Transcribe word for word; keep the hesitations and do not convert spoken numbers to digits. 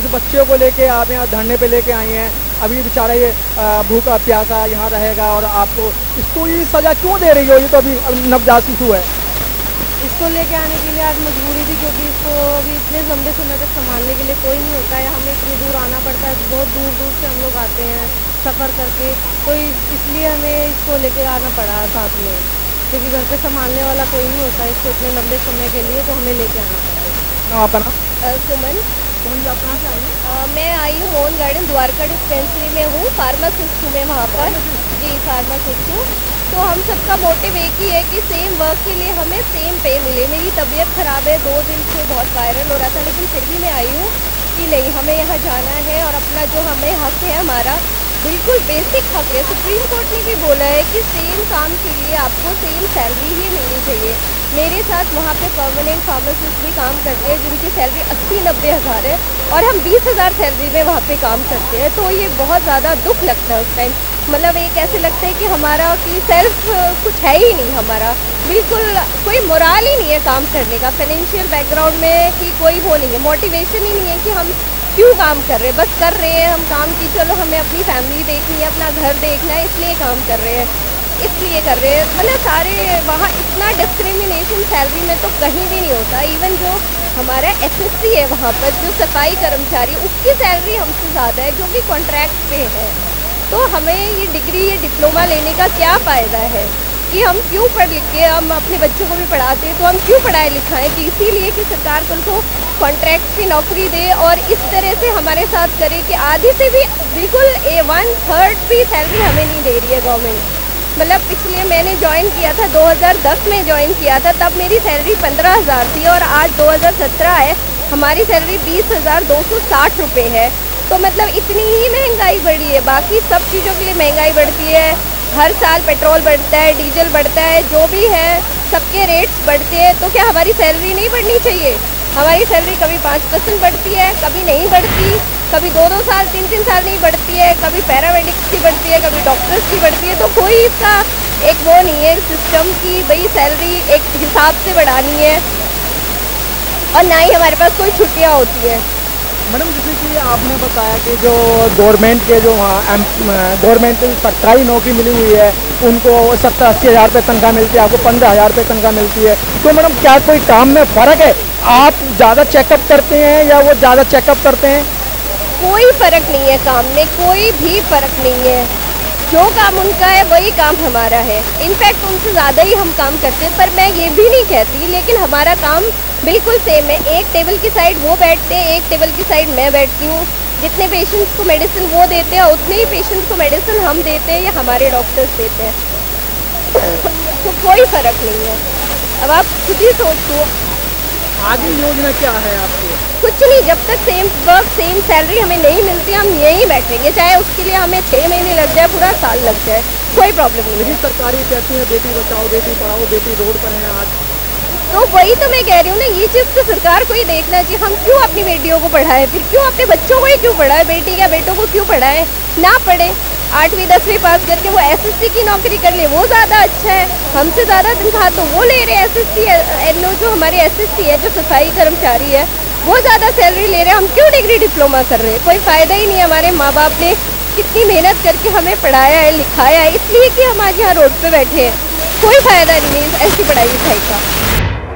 इस बच्चे को लेके आप यहाँ धरने पे लेके आए हैं। अभी बेचारा ये भूखा प्यासा यहाँ रहेगा और आपको इसको ये सज़ा क्यों दे रही हो? ये तो अभी नवजात शिशु है। इसको लेके आने के लिए आज मजबूरी थी क्योंकि इसको अभी इतने लंबे समय तक संभालने के लिए कोई नहीं होता है। हमें इतनी दूर आना पड़ता है, बहुत दूर दूर से हम लोग आते हैं सफ़र करके, तो इसलिए हमें इसको लेके आना पड़ा साथ में क्योंकि घर पे संभालने वाला कोई नहीं होता है इसको इतने लंबे समय के लिए, तो हमें लेके आना पड़ा। आपका नाम? सुमन। सुमन जी, आप कहाँ से आई हैं? मैं आई हूँ होम गार्डन द्वारका डिस्पेंसरी में हूँ, फार्मासिस्ट हूँ मैं वहाँ पर। जी, फार्मासिस्ट हूँ। तो हम सबका मोटिव एक ही है कि सेम वर्क के लिए हमें सेम पे मिले। मेरी तबीयत ख़राब है, दो दिन से बहुत वायरल हो रहा था, लेकिन फिर भी मैं आई हूँ कि नहीं, हमें यहाँ जाना है और अपना जो हमें हक है, हमारा बिल्कुल बेसिक हक है। सुप्रीम कोर्ट ने भी बोला है कि सेम काम के लिए आपको सेम सैलरी ही मिलनी चाहिए। मेरे साथ वहाँ पे परमानेंट फार्मासिस्ट भी काम करते हैं जिनकी सैलरी अस्सी नब्बे हज़ार है और हम बीस हज़ार सैलरी में वहाँ पे काम करते हैं, तो ये बहुत ज़्यादा दुख लगता है उस टाइम। मतलब एक ऐसे लगता है कि हमारा कि सेल्फ कुछ है ही नहीं, हमारा बिल्कुल कोई मोरल ही नहीं है काम करने का, फाइनेंशियल बैकग्राउंड में कि कोई वो नहीं है, मोटिवेशन ही नहीं है कि हम क्यों काम कर रहे हैं। बस कर रहे हैं हम काम की, चलो हमें अपनी फैमिली देखनी है, अपना घर देखना है, इसलिए काम कर रहे हैं, इसलिए कर रहे हैं। मतलब सारे वहाँ इतना डिस्क्रिमिनेशन सैलरी में तो कहीं भी नहीं होता। इवन जो हमारा एसएससी है वहाँ पर, जो सफाई कर्मचारी, उसकी सैलरी हमसे ज़्यादा है जो कि कॉन्ट्रैक्ट पे है। तो हमें ये डिग्री, ये डिप्लोमा लेने का क्या फ़ायदा है कि हम क्यों पढ़ लिख के, हम अपने बच्चों को भी पढ़ाते हैं तो हम क्यों पढ़ाए लिखाएं कि इसीलिए कि सरकार उनको कॉन्ट्रैक्ट की नौकरी दे और इस तरह से हमारे साथ करे कि आधी से भी बिल्कुल ए वन थर्ड भी सैलरी हमें नहीं दे रही है गवर्नमेंट। मतलब पिछले मैंने ज्वाइन किया था, दो हज़ार दस में ज्वाइन किया था, तब मेरी सैलरी पंद्रह हज़ार थी और आज दो हज़ार सत्रह है, हमारी सैलरी बीस हज़ार दो सौ साठ रुपये है। तो मतलब इतनी ही महंगाई बढ़ी है, बाकी सब चीज़ों के लिए महंगाई बढ़ती है। हर साल पेट्रोल बढ़ता है, डीजल बढ़ता है, जो भी है सबके रेट्स बढ़ते हैं, तो क्या हमारी सैलरी नहीं बढ़नी चाहिए? हमारी सैलरी कभी पाँच परसेंट बढ़ती है, कभी नहीं बढ़ती, कभी दो दो साल तीन तीन साल नहीं बढ़ती है, कभी पैरामेडिक्स की बढ़ती है, कभी डॉक्टर्स की बढ़ती है। तो कोई इसका एक वो नहीं है सिस्टम कि भाई सैलरी एक हिसाब से बढ़ानी है, और ना ही हमारे पास कोई छुट्टियाँ होती है। मैडम, जैसे कि आपने बताया कि जो गवर्नमेंट के जो वहाँ गवर्नमेंट सरकारी नौकरी मिली हुई है उनको सत्तर अस्सी हज़ार रुपये तनख्वाह मिलती है, आपको पंद्रह हज़ार रुपये तनख्वाह मिलती है, तो मैडम क्या कोई काम में फ़र्क है? आप ज़्यादा चेकअप करते हैं या वो ज़्यादा चेकअप करते हैं? कोई फ़र्क नहीं है काम में, कोई भी फ़र्क नहीं है। जो काम उनका है वही काम हमारा है। इनफैक्ट उनसे ज़्यादा ही हम काम करते हैं, पर मैं ये भी नहीं कहती, लेकिन हमारा काम बिल्कुल सेम है। एक टेबल की साइड वो बैठते हैं, एक टेबल की साइड मैं बैठती हूँ। जितने पेशेंट्स को मेडिसिन वो देते हैं, उतने ही पेशेंट्स को मेडिसिन हम देते हैं या हमारे डॉक्टर्स देते हैं। तो कोई फ़र्क नहीं है। अब आप खुद ही सोचो आगे योजना क्या है आपकी? कुछ नहीं, जब तक सेम वर्क सेम सैलरी हमें नहीं मिलती हम यहीं बैठेंगे, चाहे उसके लिए हमें छः महीने लग जाए, पूरा साल लग जाए, कोई प्रॉब्लम नहीं है। सरकारी कहती है बेटी बचाओ बेटी पढ़ाओ, बेटी रोड पर है आज, तो वही तो मैं कह रही हूँ ना, ये चीज़ तो सरकार को ही देखना चाहिए। हम क्यों अपनी बेटियों को पढ़ाएं, फिर क्यों अपने बच्चों को ही क्यों पढ़ाएं, बेटी या बेटों को क्यों पढ़ाएं? ना पढ़े, आठवीं दसवीं पास करके वो एसएससी की नौकरी कर ले, वो ज़्यादा अच्छा है। हमसे ज़्यादा तनख्वाह तो वो ले रहे हैं, एसएससी एनओ जो हमारे एसएससी है, जो सफाई कर्मचारी है, वो ज़्यादा सैलरी ले रहे हैं। हम क्यों डिग्री डिप्लोमा कर रहे हैं? कोई फ़ायदा ही नहीं है। हमारे माँ बाप ने कितनी मेहनत करके हमें पढ़ाया है, लिखाया है, इसलिए कि हम आज यहाँ रोड पर बैठे हैं। कोई फ़ायदा नहीं है ऐसी पढ़ाई लिखाई का।